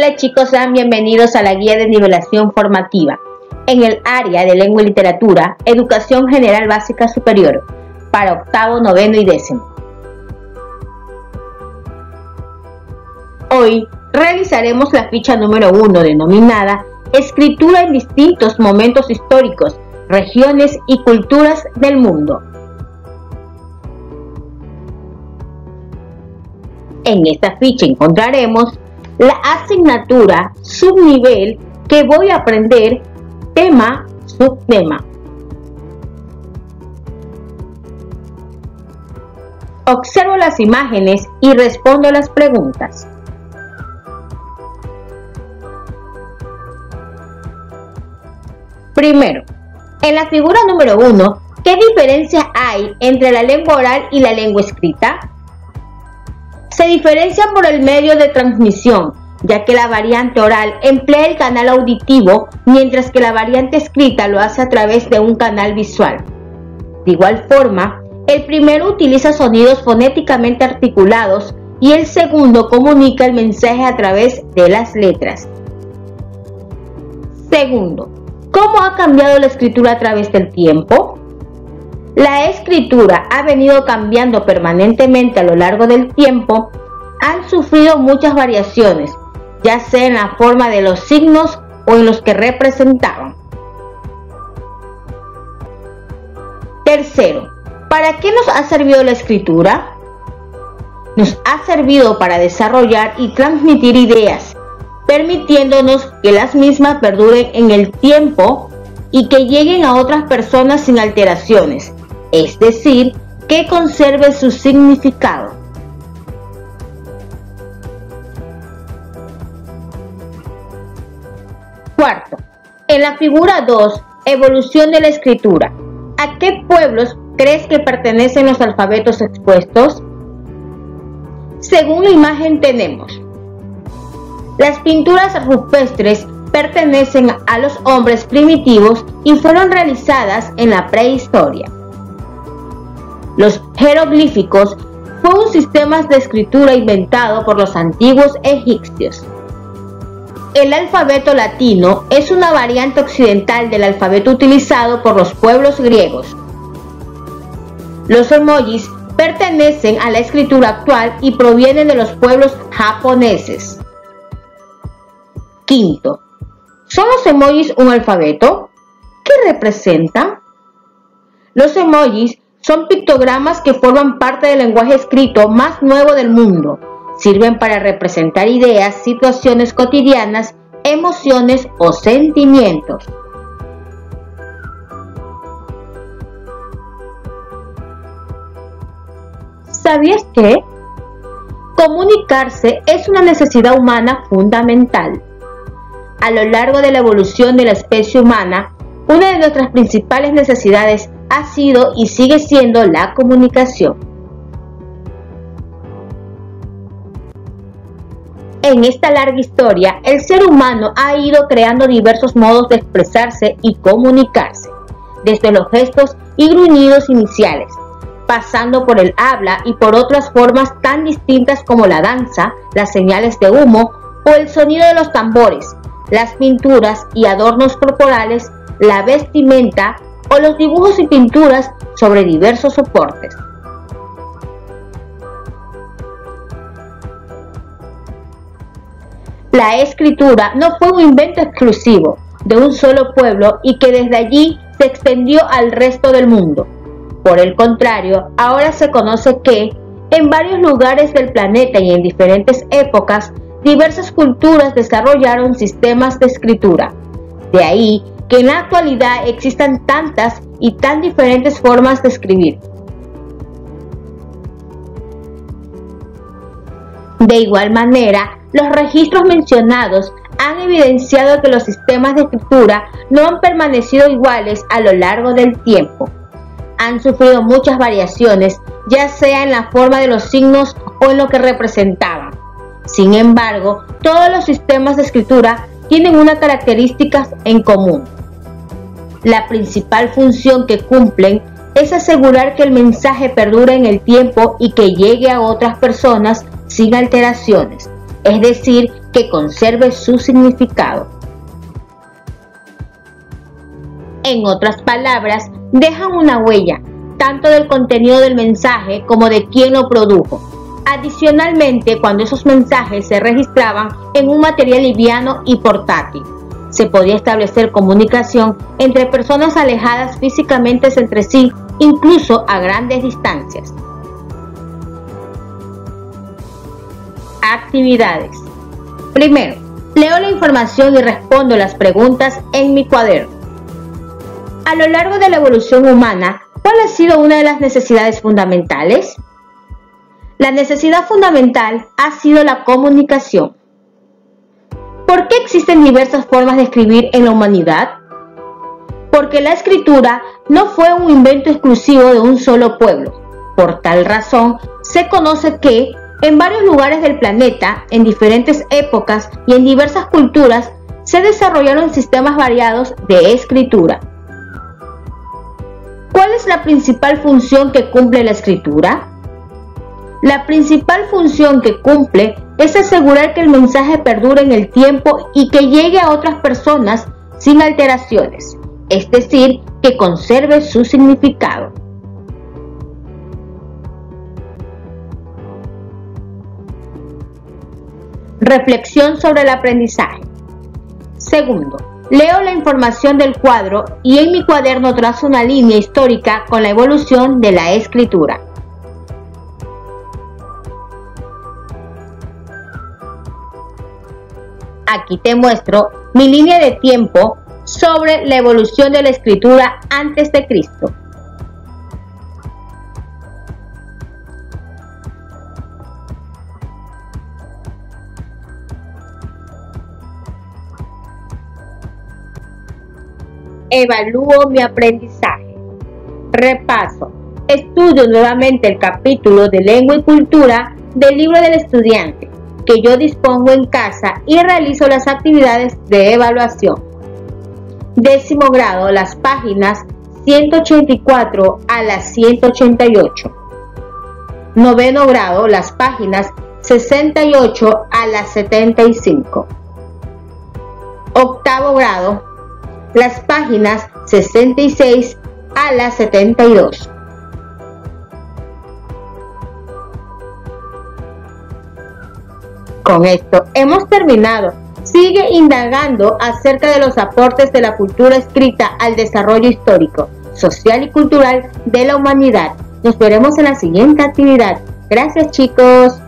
Hola chicos, sean bienvenidos a la guía de nivelación formativa en el área de Lengua y Literatura, Educación General Básica Superior, para octavo, noveno y décimo. Hoy revisaremos la ficha número 1 denominada Escritura en distintos momentos históricos, regiones y culturas del mundo. En esta ficha encontraremos la asignatura, subnivel, que voy a aprender, tema, subtema. Observo las imágenes y respondo las preguntas. Primero, en la figura número 1, ¿qué diferencias hay entre la lengua oral y la lengua escrita? Se diferencian por el medio de transmisión, ya que la variante oral emplea el canal auditivo, mientras que la variante escrita lo hace a través de un canal visual. De igual forma, el primero utiliza sonidos fonéticamente articulados y el segundo comunica el mensaje a través de las letras. Segundo, ¿cómo ha cambiado la escritura a través del tiempo? La escritura ha venido cambiando permanentemente a lo largo del tiempo. Han sufrido muchas variaciones, ya sea en la forma de los signos o en los que representaban. Tercero, ¿para qué nos ha servido la escritura? Nos ha servido para desarrollar y transmitir ideas, permitiéndonos que las mismas perduren en el tiempo y que lleguen a otras personas sin alteraciones, es decir, que conserve su significado. Cuarto, en la figura 2, evolución de la escritura, ¿a qué pueblos crees que pertenecen los alfabetos expuestos? Según la imagen tenemos, las pinturas rupestres pertenecen a los hombres primitivos y fueron realizadas en la prehistoria. Los jeroglíficos fue un sistema de escritura inventado por los antiguos egipcios. El alfabeto latino es una variante occidental del alfabeto utilizado por los pueblos griegos. Los emojis pertenecen a la escritura actual y provienen de los pueblos japoneses. Quinto, ¿son los emojis un alfabeto? ¿Qué representan? Los emojis son pictogramas que forman parte del lenguaje escrito más nuevo del mundo. Sirven para representar ideas, situaciones cotidianas, emociones o sentimientos. ¿Sabías que comunicarse es una necesidad humana fundamental? A lo largo de la evolución de la especie humana, una de nuestras principales necesidades ha sido y sigue siendo la comunicación. En esta larga historia, el ser humano ha ido creando diversos modos de expresarse y comunicarse, desde los gestos y gruñidos iniciales, pasando por el habla y por otras formas tan distintas como la danza, las señales de humo o el sonido de los tambores, las pinturas y adornos corporales, la vestimenta o los dibujos y pinturas sobre diversos soportes. La escritura no fue un invento exclusivo de un solo pueblo y que desde allí se extendió al resto del mundo. Por el contrario, ahora se conoce que en varios lugares del planeta y en diferentes épocas, diversas culturas desarrollaron sistemas de escritura. De ahí que en la actualidad existan tantas y tan diferentes formas de escribir. De igual manera, los registros mencionados han evidenciado que los sistemas de escritura no han permanecido iguales a lo largo del tiempo. Han sufrido muchas variaciones, ya sea en la forma de los signos o en lo que representaban. Sin embargo, todos los sistemas de escritura tienen unas características en común. La principal función que cumplen es asegurar que el mensaje perdure en el tiempo y que llegue a otras personas sin alteraciones, es decir, que conserve su significado. En otras palabras, dejan una huella, tanto del contenido del mensaje como de quién lo produjo. Adicionalmente, cuando esos mensajes se registraban en un material liviano y portátil, se podía establecer comunicación entre personas alejadas físicamente entre sí, incluso a grandes distancias. Actividades. Primero, leo la información y respondo las preguntas en mi cuaderno. A lo largo de la evolución humana, ¿cuál ha sido una de las necesidades fundamentales? La necesidad fundamental ha sido la comunicación. ¿Por qué existen diversas formas de escribir en la humanidad? Porque la escritura no fue un invento exclusivo de un solo pueblo. Por tal razón, se conoce que en varios lugares del planeta, en diferentes épocas y en diversas culturas, se desarrollaron sistemas variados de escritura. ¿Cuál es la principal función que cumple la escritura? La principal función que cumple es asegurar que el mensaje perdure en el tiempo y que llegue a otras personas sin alteraciones, es decir, que conserve su significado. Reflexión sobre el aprendizaje. Segundo, leo la información del cuadro y en mi cuaderno trazo una línea histórica con la evolución de la escritura. Aquí te muestro mi línea de tiempo sobre la evolución de la escritura antes de Cristo. Evalúo mi aprendizaje. Repaso. Estudio nuevamente el capítulo de Lengua y Cultura del libro del estudiante que yo dispongo en casa y realizo las actividades de evaluación. 10º grado, las páginas 184 a las 188. 9º grado, las páginas 68 a las 75. 8º grado, las páginas 66 a las 72. Con esto hemos terminado. Sigue indagando acerca de los aportes de la cultura escrita al desarrollo histórico, social y cultural de la humanidad. Nos veremos en la siguiente actividad. Gracias, chicos.